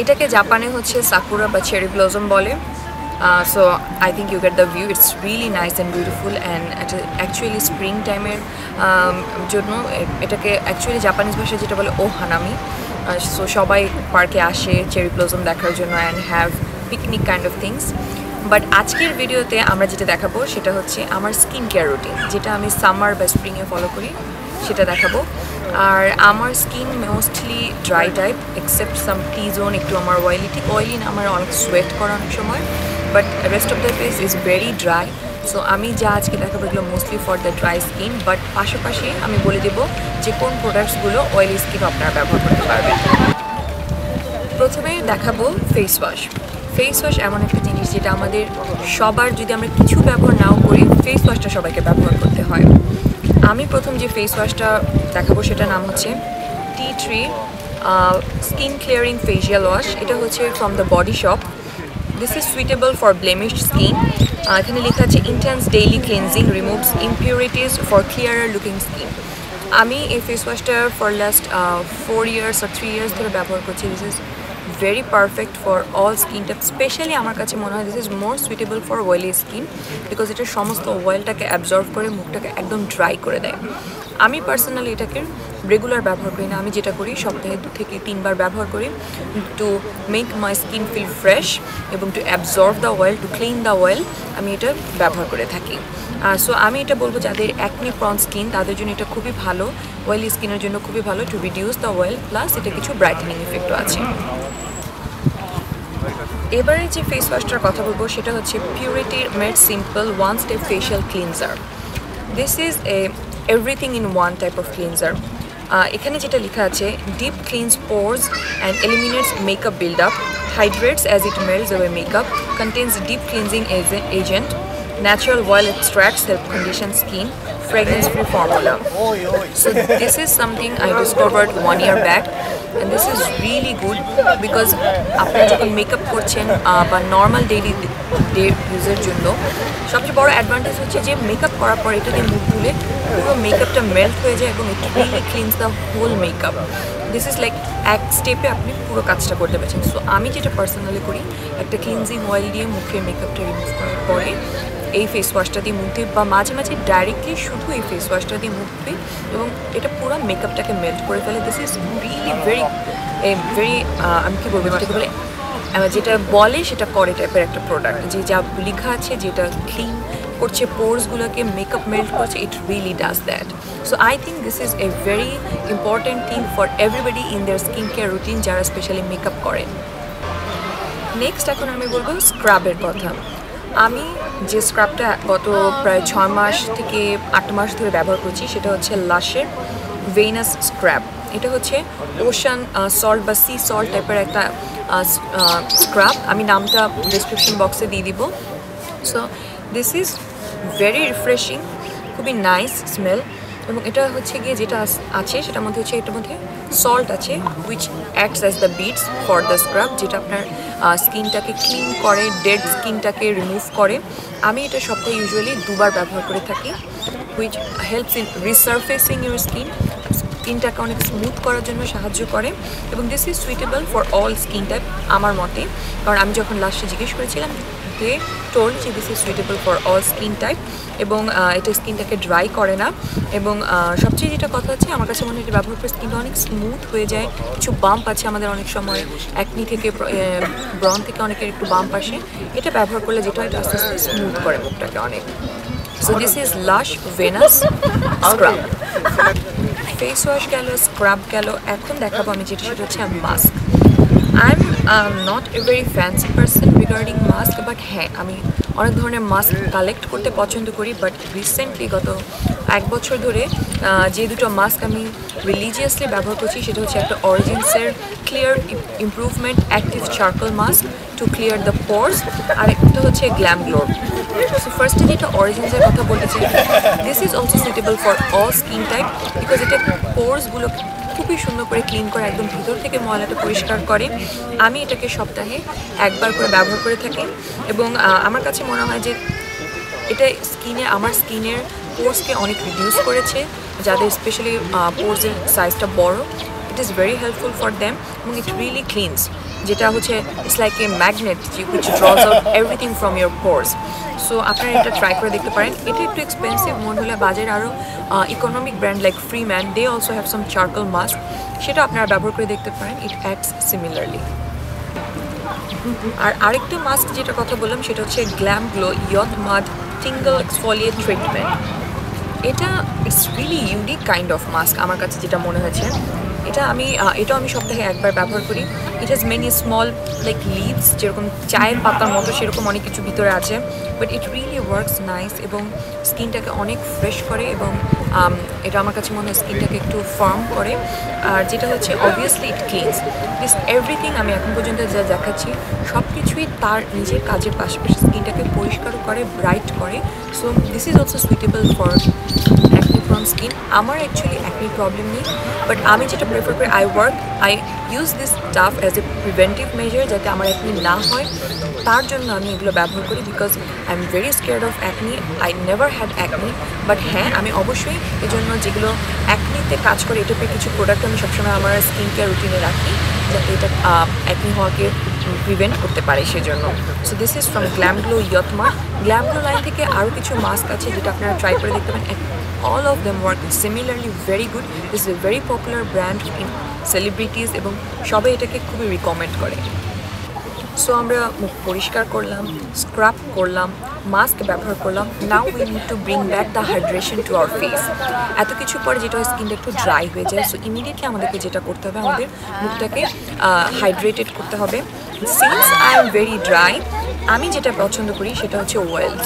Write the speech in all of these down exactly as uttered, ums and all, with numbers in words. এটাকে জাপানে হচ্ছে সাকুরা বা চেরি ব্লসম বলে Uh, so I think you get the view. It's really nice and beautiful, and actually spring time er jonno etake actually Japanese bhashay jeta bole o hanami. So shobai park e ashe cherry blossom dekhar jonno and have picnic kind of things. But ajker video te amra jeta dekhabo seta hocche amar skincare routine jeta ami summer ba spring e follow kori seta dekhabo. আর আমার skin mostly dry type except some T zone একটু আমার oily ঠিক oily না আমার অনেক sweat করে অনেক সময় but rest of the face is very dry so আমি যা আজকে দেখাবো এগুলো mostly for the dry skin but পাশাপাশি আমি বলে দেবো যে কোন প্রোডাক্টসগুলো অয়েলি স্কিন আপনারা ব্যবহার করতে পারবেন প্রথমে দেখাবো ফেস ওয়াশ ফেস ওয়াশ এমন একটা জিনিস যেটা আমাদের সবার যদি আমরা কিছু ব্যবহার নাও করি ফেস ওয়াশটা সবাইকে ব্যবহার করতে হয় আমি প্রথম যে ফেস ওয়াশটা দেখাবো সেটা নাম হচ্ছে tea tree skin clearing facial wash এটা হচ্ছে from the Body Shop this is suitable for blemished skin এখানে লেখা আছে intense daily cleansing removes impurities for clearer looking skin আমি এই ফেস ওয়াশটা ফর লাস্ট ফোর ইয়ার্স আর থ্রি ইয়ার্স ধরে ব্যবহার করছি this is very perfect for all skin types especially amar kache mone hoy this is more suitable for oily skin because eta somosto oil ta ke absorb kore mukh ta ke ekdom dry kore dey ami personally eta ke regular ব্যবহার করি না আমি যেটা করি সপ্তাহে দুই থেকে তিনবার ব্যবহার করি to make my skin feel fresh এবং to absorb the oil to clean the oil আমি এটা ব্যবহার করে থাকি সো আমি এটা বলবো যাদের acne prone skin তাদের জন্য এটা খুবই ভালো oily skin এর জন্য খুবই ভালো to reduce the oil plus এটা কিছু brightening effect আছে এবারে যে ফেস ওয়াশটার কথা বলবো সেটা হচ্ছে purity made simple one step facial cleanser this is a everything in one type of cleanser এখানে যেটা লেখা আছে deep cleanses pores and eliminates makeup build up hydrates as it melts away makeup contains deep cleansing agent natural oil extracts help condition skin fragrance free formula so this is something I discovered one year back and this is really good because apni jokon makeup korchen ba normal daily day user jonno sobcheye boro advantage hocche je makeup korar por eta je mukh dhule puro makeup ta melt hoye jay ebong it really cleans the whole makeup this is like এক স্টেপে আপনি পুরো কাজটা করতে পারছেন so আমি যেটা personally করি একটা ক্লিনজিং অয়েল দিয়ে মুখের মেকআপটা রিমুভ করার পরে এই ফেস ওয়াশটা দিয়ে মুখ ধুই বা মাঝে মাঝে ডাইরেক্টলি শুধু এই ফেস ওয়াশটা দিয়ে মুখ ধুই এবং এটা পুরো মেকআপটাকে মেল্ট করে ফেলে this is really very very আমি কী বলবো যেটাকে বলে যেটা বলে সেটা করে টাইপের একটা প্রোডাক্ট যে যা লেখা আছে যেটা ক্লিন করছে পোর্সগুলোকে মেকআপ মেল্ট করছে it really does that so I think this is a very important thing for everybody in their skin care routine যারা স্পেশালি মেকআপ করেন নেক্সট এখন আমি বলবো স্ক্রাবের কথা আমি যে স্ক্রাবটা গত প্রায় ছয় মাস থেকে আট মাস ধরে ব্যবহার করছি সেটা হচ্ছে লাশের ভেনাস স্ক্রাব এটা হচ্ছে ওশান সল্ট বা সি সল্ট টাইপের একটা স্ক্রাব আমি নামটা ডেসক্রিপশন বক্সে দিয়ে দিব so this is very refreshing খুবই নাইস স্মেল এবং এটা হচ্ছে গিয়ে যেটা আছে সেটার মধ্যে হচ্ছে এটার মধ্যে সল্ট আছে which acts as the beads for the scrub যেটা আপনার স্কিনটাকে ক্লিন করে ডেড স্কিনটাকে রিমুভ করে আমি এটা সপ্তাহে ইউজুয়ালি দুবার ব্যবহার করে থাকি which helps in resurfacing your skin স্কিনটাকে অনেক স্মুথ করার জন্য সাহায্য করে এবং this is suitable for all skin type আমার মতে কারণ আমি যখন লাস্টে জিজ্ঞেস করেছিলাম যে টোল যে this is suitable for all skin type এবং এটা স্কিনটাকে ড্রাই করে না এবং সবচেয়ে যেটা কথা হচ্ছে আমার কাছে মনে হয় এটা ব্যবহার করে স্কিনটা অনেক স্মুথ হয়ে যায় কিছু বাম্প আছে আমাদের অনেক সময় অ্যাকনি থেকে ব্রন থেকে অনেকের একটু বাম্প আসে এটা ব্যবহার করলে যেটা এটা আস্তে আস্তে স্মুথ করে মুখটাকে অনেক so this is Lush Venus scrub face wash গেল স্ক্রাব গেল এখন দেখাবো আমি যেটা সেটা হচ্ছে mask I am not a very fancy person regarding mask but হ্যাঁ আমি অনেক ধরনের মাস্ক কালেক্ট করতে পছন্দ করি বাট রিসেন্টলি গত এক বছর ধরে যে দুটো মাস্ক আমি রিলিজিয়াসলি ব্যবহার করছি সেটা হচ্ছে একটা অরিজিন্সের clear improvement active charcoal mask to clear the pores আর একটা হচ্ছে গ্ল্যাম গ্লো সো ফার্স্টে যেটা অরিজিন্সের কথা বলেছি this is also suitable for all skin type because এটা পোর্সগুলো খুবই সুন্দর করে ক্লিন করে একদম ভিতর থেকে ময়লাটা পরিষ্কার করে আমি এটাকে সপ্তাহে একবার করে ব্যবহার করে থাকি এবং আমার কাছে মনে হয় যে এটা স্কিনে আমার স্কিনের পোর্সকে অনেক রিডিউস করেছে যাদের স্পেশালি পোর্সের সাইজটা বড় it is very helpful for them এবং ইট রিয়েলি ক্লিনস যেটা হচ্ছে it's like a magnet which draws out everything from your pores. So আপনারা এটা ট্রাই করে দেখতে পারেন. এটা একটু এক্সপেন্সিভ মনে হলে বাজার আরো economic brand like Freeman they also have some charcoal mask, সেটা আপনারা ব্যবহার করে দেখতে পারেন. ইট অ্যাক্টস সিমিলারলি. আর আরেকটা মাস্ক যেটা কথা বললাম সেটা হচ্ছে Glam Glow Youthmud Tingle Exfoliate Treatment. এটা it's really unique kind of mask আমার কাছে যেটা মনে হয়েছে. এটা আমি এটাও আমি সপ্তাহে একবার ব্যবহার করি. It has many small like leaves, যেরকম চায়ের পাতার মতো সেরকম অনেক কিছু ভিতরে আছে. But it really works nice এবং স্কিনটাকে অনেক ফ্রেশ করে এবং এটা আমার কাছে মনে হয় স্কিনটাকে একটু ফার্ম করে. আর যেটা হচ্ছে obviously it cleanses this everything. আমি এখন পর্যন্ত যা দেখাচ্ছি সব কিছুই তার নিজের কাজের পাশাপাশি স্কিনটাকে পরিষ্কার করে, ব্রাইট করে. So this is also suitable for acne prone skin. আমার অ্যাকচুয়ালি অ্যাকনি প্রবলেম নেই, বাট আমি যেটা প্রেফার করি I work I use this stuff as a preventive measure, যাতে আমার অ্যাকনি না হয় তার জন্য আমি এগুলো ব্যবহার করি. Because I am very scared of acne. I never had acne, but হ্যাঁ আমি অবশ্যই এর জন্য যেগুলো অ্যাকনিতে কাজ করে এটা পেয়ে কিছু প্রোডাক্ট আমি সবসময় আমার স্কিন কেয়ার রুটিনে রাখি, যাতে এটা অ্যাকনি হওয়াকে প্রিভেন্ট করতে পারে সেজন্য. So this is from Glam Glow Youthmud. Glam Glow line থেকে আরও কিছু মাস্ক আছে যেটা আপনারা ট্রাই করে দেখতে পারেন. All of them work similarly very good. This is a very popular brand in celebrities এবং সবাই এটাকে খুবই রিকমেন্ড করে. সো আমরা মুখ পরিষ্কার করলাম, স্ক্রাব করলাম, মাস্ক ব্যবহার করলাম. Now we need to bring back the hydration to our face. এত কিছু পরে যেটা হয় স্কিনটা একটু ড্রাই হয়ে যায়. সো ইমিডিয়েটলি আমাদেরকে যেটা করতে হবে, আমাদের মুখটাকে হাইড্রেটেড করতে হবে. Since I am very dry, আমি যেটা পছন্দ করি সেটা হচ্ছে oils.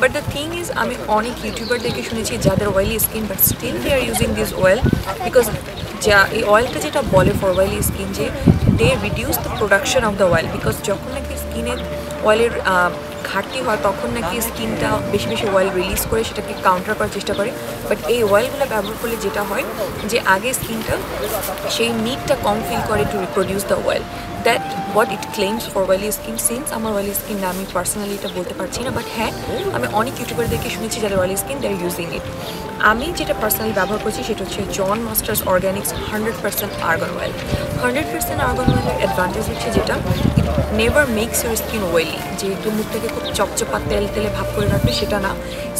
But the thing is আমি অনেক ইউটিউবারদেরকে শুনেছি যাদের oily skin, but still they are using this oil. Because যা এই অয়েলটা যেটা বলে ফর অয়েলি স্কিন যে they reduce the production of the oil. Because যখন নাকি স্কিনের অয়েলের ঘাটতি হয় তখন নাকি স্কিনটা বেশি বেশি অয়েল রিলিজ করে সেটাকে কাউন্টার করার চেষ্টা করে. বাট এই অয়েলগুলো ব্যবহার করলে যেটা হয় যে আগে স্কিনটা সেই নিডটা কম ফিল করে to reproduce the oil. That what it claims for oily skin. Since আমার অয়েলি স্কিন না, আমি পার্সোনালি এটা বলতে পারছি না, বাট হ্যাঁ আমি অনেক ইউটিউবারদেরকে শুনেছি যাদের oily skin they are using it. আমি যেটা পার্সোনালি ব্যবহার করছি সেটা হচ্ছে John Masters Organics hundred percent argan oil. Hundred percent argan অয়েলের অ্যাডভান্টেজ হচ্ছে যেটা it never makes your skin oily, যেহেতু মুখটাকে খুব চপচপা তেল তেলে ভাব করে রাখবে সেটা না.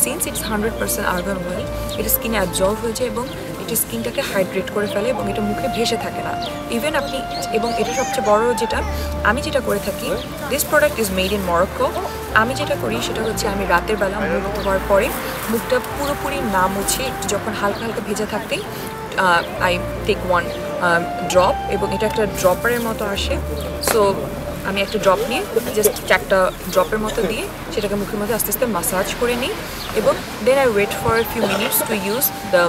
Since it's hundred percent argan oil এটা স্কিনে অ্যাবজর্ব হয়ে যায় এবং এটা স্কিনটাকে হাইড্রেট করে ফেলে এবং এটা মুখে ভেসে থাকে না ইভেন আপনি. এবং এটা সবচেয়ে বড় যেটা আমি যেটা করে থাকি, this product is made in Morocco. আমি যেটা করি সেটা হচ্ছে আমি রাতের বেলা মুখ ধোয়ার পরে মুখটা পুরোপুরি না মুছে একটু যখন হালকা হালকা ভেজা থাকতেই আই টেক ওয়ান ড্রপ, এবং এটা একটা ড্রপারের মতো আসে. সো আমি একটা ড্রপ নিয়ে জাস্ট চারটা ড্রপের মতো দিয়ে সেটাকে মুখের মধ্যে আস্তে আস্তে ম্যাসাজ করে নিই এবং then I wait for few minutes to use the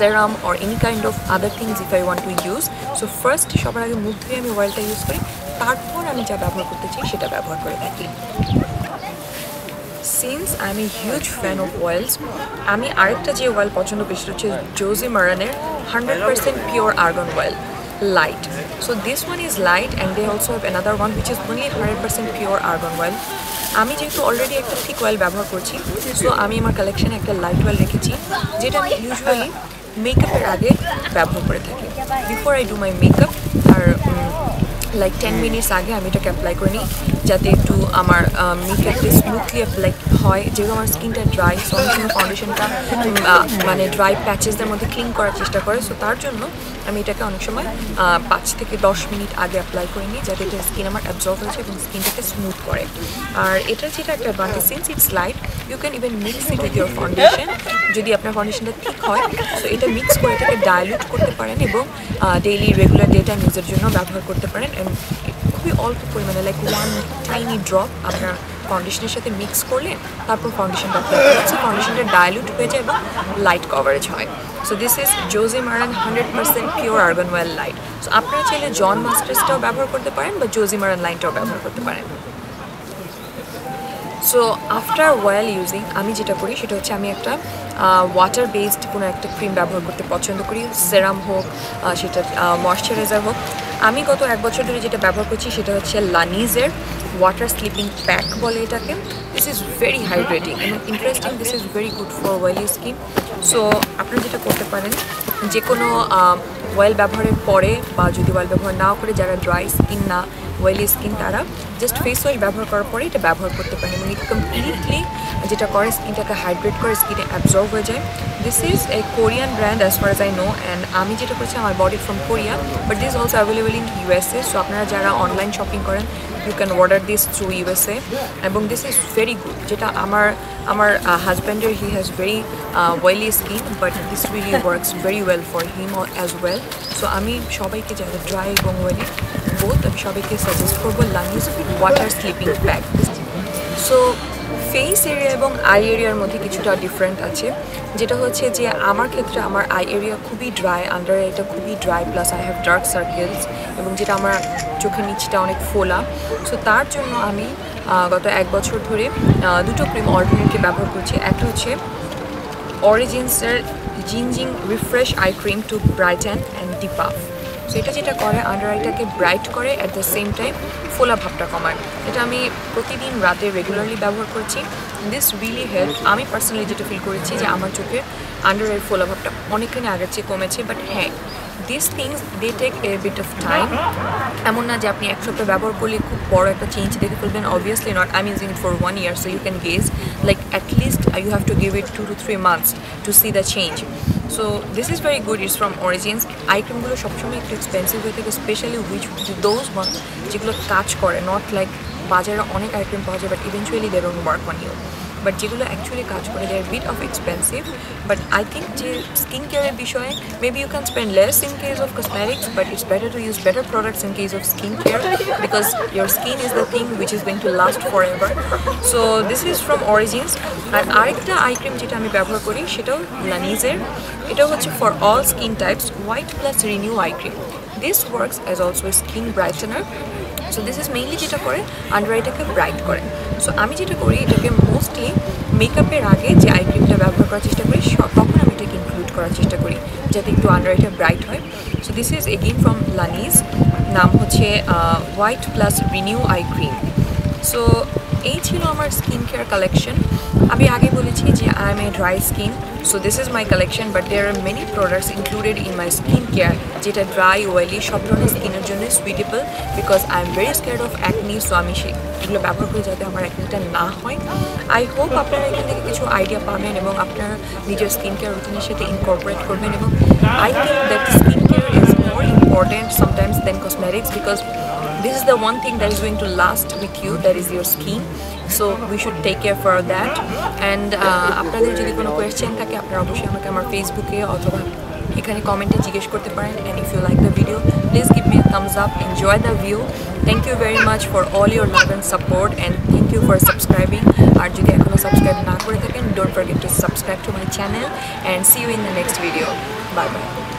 serum or any kind of other things if I want to use. So first সবার আগে মুখ ধুয়ে আমি অয়েলটা ইউজ করি, তারপর আমি যা ব্যবহার করতে চাই সেটা ব্যবহার করে থাকি. Since I'm a huge fan of oils, আমি আরেকটা যে অয়েল পছন্দ করি সেটা হচ্ছে Josie Maran-এর one hundred percent pure argan oil light. So this one is light and they also have another one which is only one hundred percent pure argan oil. আমি যেহেতু already একটা থিক অয়েল ব্যবহার করছি, so আমি আমার কালেকশানে একটা light oil রেখেছি যেটা আমি ইউজুয়ালি মেকআপের আগে ব্যবহার করে থাকি. Before I do my makeup আর লাইক টেন মিনিটস আগে আমি এটাকে অ্যাপ্লাই করে নিই, যাতে একটু আমার মেকআপটা স্মুথলি অ্যাপ্লাই হয়. যেহেতু আমার স্কিনটা ড্রাই, সবসময় ফাউন্ডেশনটা মানে ড্রাই প্যাচেসদের মধ্যে ক্লিন করার চেষ্টা করে. সো তার জন্য আমি এটাকে অনেক সময় পাঁচ থেকে দশ মিনিট আগে অ্যাপ্লাই করে নিই, যাতে এটা স্কিন আমার অ্যাবজর্ব হয়েছে এবং স্কিনটাকে স্মুথ করে. আর এটার যেটা একটা advantage, since it's light you can even mix it with your foundation. যদি আপনার ফাউন্ডেশনটা ঠিক হয় সো এটা মিক্স করে এটাকে ডাইলিউট করতে পারেন এবং ডেইলি রেগুলার ডে টাইম ইউজের জন্য ব্যবহার করতে পারেন. খুবই অল্প পরিমাণে লাইক ওয়ান টাইনি ড্রপ আপনার ফাউন্ডেশনের সাথে মিক্স করলেন, তারপর ফাউন্ডেশনটা অ্যাপ্লাই করছি, ফাউন্ডেশনটা ডাইলিউট হয়ে যায় এবং লাইট কভারেজ হয়. So this is Josie Maran hundred percent pure argan oil light. So আপনারা চাইলে জন মাস্টার্সটাও ব্যবহার করতে পারেন বা Josie Maran লাইনটাও ব্যবহার করতে পারেন. সো আফটার অয়েল ইউজিং আমি যেটা করি সেটা হচ্ছে আমি একটা ওয়াটার বেসড কোনো একটা ক্রিম ব্যবহার করতে পছন্দ করি, সেরাম হোক সেটা ময়শ্চারাইজার হোক. আমি গত এক বছর ধরে যেটা ব্যবহার করছি সেটা হচ্ছে Laneige-এর ওয়াটার স্লিপিং প্যাক বলে এটাকে. দিস ইজ ভেরি হাইড্রেটিং এবং interesting. This is very good for oily skin. So আপনারা যেটা করতে পারেন, যে কোনো অয়েল ব্যবহারের পরে বা যদি অয়েল ব্যবহার না করে, যারা ড্রাই স্কিন না oily skin তারা just face wash ব্যবহার করার পরে এটা ব্যবহার করতে পারেন এবং এটা completely যেটা করে স্কিনটাকে হাইড্রেট করে স্কিনে অ্যাবজর্ব হয়ে যায় This is a Korean brand as far as I know and আমি যেটা করছি আমার bought it from Korea but this is also available in USA so আপনারা যারা online shopping করেন you can order this through USA এবং this is very good যেটা আমার আমার husband he has very uh, oily skin but this really works very well for him as well so আমি সবাইকে যারা dry এবং oily both আমি সবাইকে suggest করব Laneige water sleeping bag so face area এবং eye area এর মধ্যে কিছুটা different আছে যেটা হচ্ছে যে আমার ক্ষেত্রে আমার eye area খুবই dry under এটা খুবই dry plus I have dark circles এবং যেটা আমার চোখের নিচটা অনেক ফোলা সো তার জন্য আমি গত এক বছর ধরে দুটো ক্রিম অল্টারনেটিভ ব্যবহার করছি একটা হচ্ছে Origins এর GinZing refresh eye cream to brighten and depuff so এটা যেটা করে আন্ডার আইটাকে ব্রাইট করে at the same time ফোলা ভাবটা কমায় এটা আমি প্রতিদিন রাতে রেগুলারলি ব্যবহার করছি দিস রিয়েলি হেল্প আমি পার্সোনালি যেটা ফিল করেছি যে আমার চোখের আন্ডার আই ফোলা ভাবটা অনেকখানি আগের চেয়ে কমেছে বাট হ্যাঁ this things they take a bit of time এমন না যে আপনি এক সপ্তাহ ব্যবহার করলে খুব বড় একটা চেঞ্জ দেখে ফেলবেন obviously not I am using it for one year so you can gauge like at least you have to give it two to three months to see the change So this is very good. It's from Origins. Eye cream gulo shobshomoy ekটু expensive hoye থাকে especially which those ones যেগুলো কাজ করে not like বাজারে অনেক eye cream পাওয়া যায় but eventually they don't work on you. But যেগুলো actually কাজ করে they are a bit of expensive. But I think যে skin care এর বিষয়ে maybe you can spend less in case of cosmetics but it's better to use better products in case of skin care because your skin is the thing which is going to last forever. So this is from Origins. আর আরেকটা eye cream যেটা আমি ব্যবহার করি সেটাও Laneige এর এটা হচ্ছে for all skin types white plus renew eye cream this works as also a skin brightener so this is mainly যেটা করে under eye টাকে bright করে so আমি যেটা করি এটাকে mostly makeup এর আগে যে আই ক্রিমটা ব্যবহার করার চেষ্টা করি তখন আমি এটাকে include করার চেষ্টা করি যাতে একটু under eye টা bright হয় so this is again from Laneige নাম হচ্ছে white plus renew eye cream so এই ছিল আমার skin care collection আমি আগে বলেছি যে I am a dry skin so this is my collection but there are many products included in my skincare যেটা dry oily সব ধরনের স্কিনের জন্য suitable because I am very scared of acne so আমি সেগুলো ব্যবহার করে যাতে আমার acneটা না হয় I hope আপনারা এখান থেকে কিছু আইডিয়া পাবেন এবং আপনারা নিজের স্কিন কেয়ার রুটিনের সাথে ইনকর্পোরেট করবেন এবং I think that skin care is more important sometimes than cosmetics because This is the one thing that is going to last with you that is your skin so we should take care for that and আপনাদের যদি কোনো question থাকে আপনারা অবশ্যই আমাকে আমার ফেসবুকে অথবা এখানে কমেন্টে জিজ্ঞেস করতে পারেন and if you like the video please give me a thumbs up enjoy the view thank you very much for all your love and support and thank you for subscribing আর যদি এখনো সাবস্ক্রাইব না করে থাকেন don't forget to subscribe to my channel and see you in the next video bye bye